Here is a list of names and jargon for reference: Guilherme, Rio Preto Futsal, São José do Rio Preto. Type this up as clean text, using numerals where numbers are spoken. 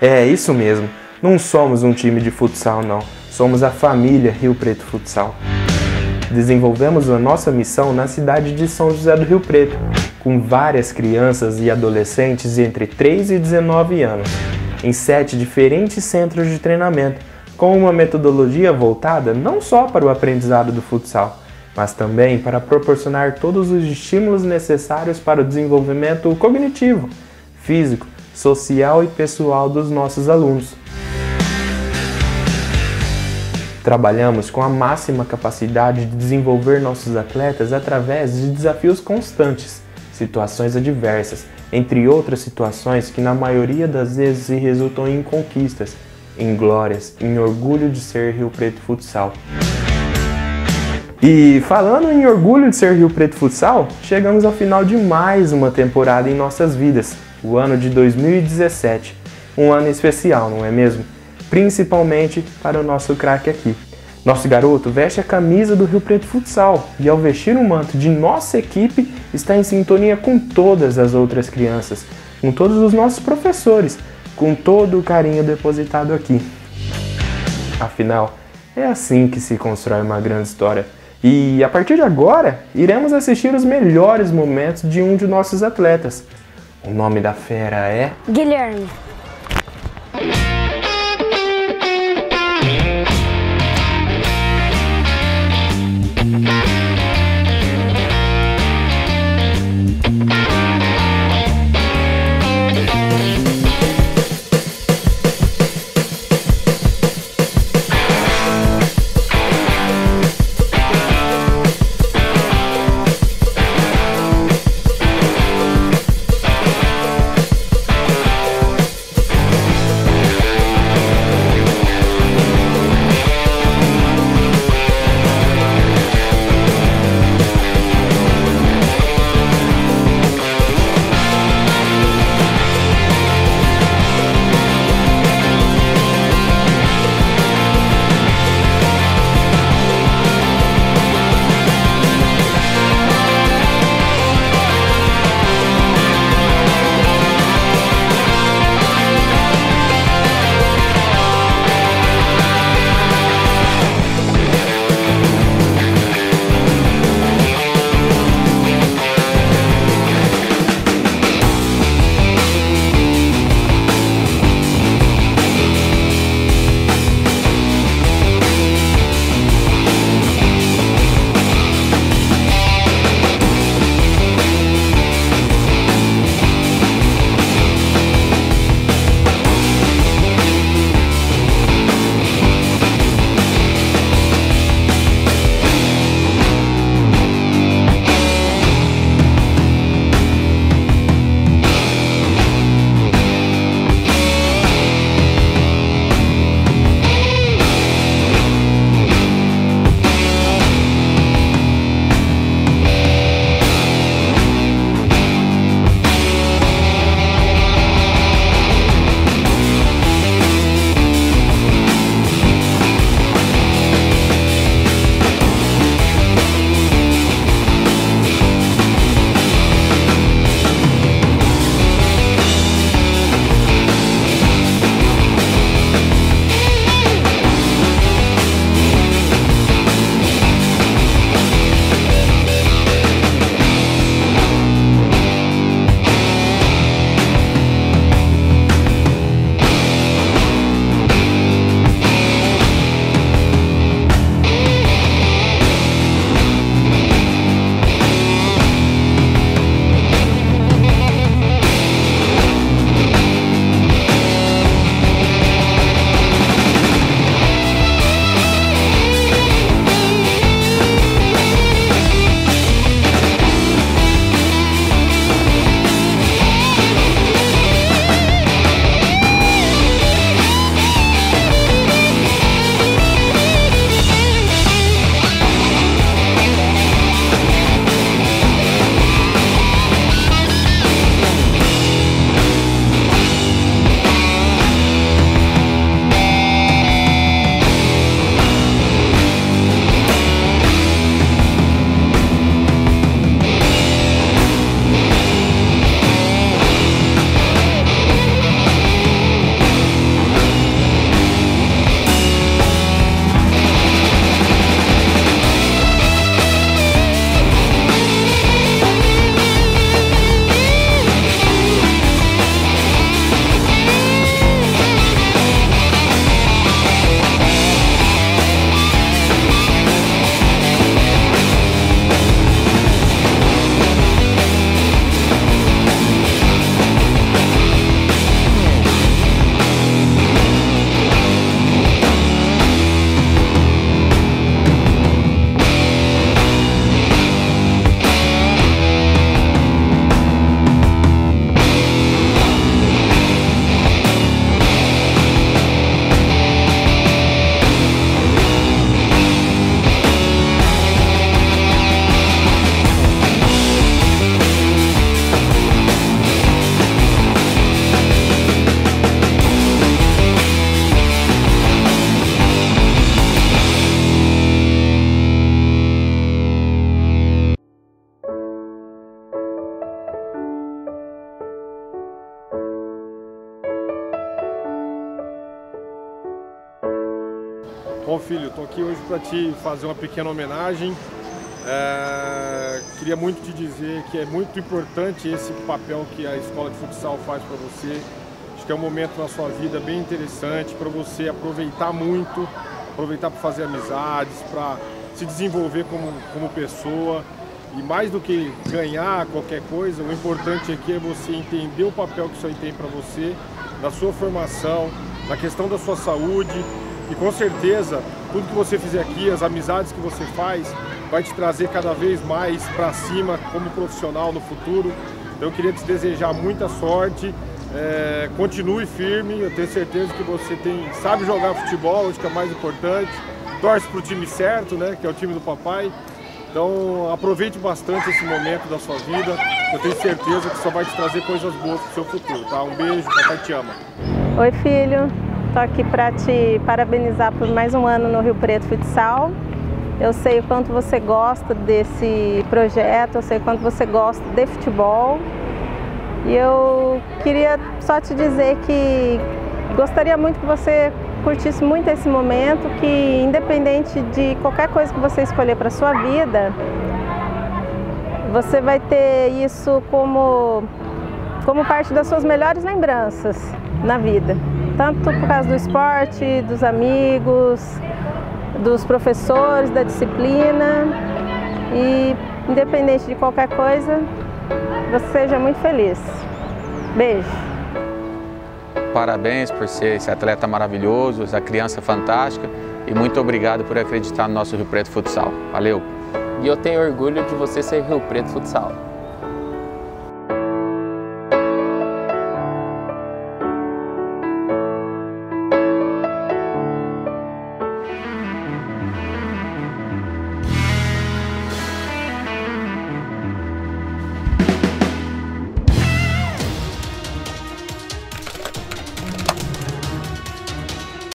É, isso mesmo. Não somos um time de futsal, não. Somos a família Rio Preto Futsal. Desenvolvemos a nossa missão na cidade de São José do Rio Preto, com várias crianças e adolescentes entre 3 e 19 anos, em 7 diferentes centros de treinamento, com uma metodologia voltada não só para o aprendizado do futsal, mas também para proporcionar todos os estímulos necessários para o desenvolvimento cognitivo, físico, social e pessoal dos nossos alunos. Trabalhamos com a máxima capacidade de desenvolver nossos atletas através de desafios constantes, situações adversas, entre outras situações que na maioria das vezes resultam em conquistas, em glórias, em orgulho de ser Rio Preto Futsal. E falando em orgulho de ser Rio Preto Futsal, chegamos ao final de mais uma temporada em nossas vidas, o ano de 2017. Um ano especial, não é mesmo? Principalmente para o nosso craque aqui. Nosso garoto veste a camisa do Rio Preto Futsal e, ao vestir o manto de nossa equipe, está em sintonia com todas as outras crianças, com todos os nossos professores, com todo o carinho depositado aqui. Afinal, é assim que se constrói uma grande história. E, a partir de agora, iremos assistir os melhores momentos de um de nossos atletas. O nome da fera é... Guilherme. Bom, filho, estou aqui hoje para te fazer uma pequena homenagem. Queria muito te dizer que é muito importante esse papel que a escola de futsal faz para você. Acho que é um momento na sua vida bem interessante para você aproveitar muito, aproveitar para fazer amizades, para se desenvolver como pessoa. E mais do que ganhar qualquer coisa, o importante aqui é você entender o papel que isso aí tem para você, na sua formação, na questão da sua saúde. E com certeza, tudo que você fizer aqui, as amizades que você faz, vai te trazer cada vez mais para cima como profissional no futuro. Então eu queria te desejar muita sorte, continue firme, eu tenho certeza que você sabe jogar futebol, acho que é o mais importante, torce para o time certo, né, que é o time do papai. Então aproveite bastante esse momento da sua vida, eu tenho certeza que só vai te trazer coisas boas para o seu futuro, tá? Um beijo, papai te ama. Oi, filho. Estou aqui para te parabenizar por mais um ano no Rio Preto Futsal. Eu sei o quanto você gosta desse projeto, eu sei o quanto você gosta de futebol. E eu queria só te dizer que gostaria muito que você curtisse muito esse momento, que independente de qualquer coisa que você escolher para a sua vida, você vai ter isso como parte das suas melhores lembranças na vida. Tanto por causa do esporte, dos amigos, dos professores, da disciplina. E independente de qualquer coisa, você seja muito feliz. Beijo. Parabéns por ser esse atleta maravilhoso, essa criança fantástica. E muito obrigado por acreditar no nosso Rio Preto Futsal. Valeu. E eu tenho orgulho de você ser Rio Preto Futsal.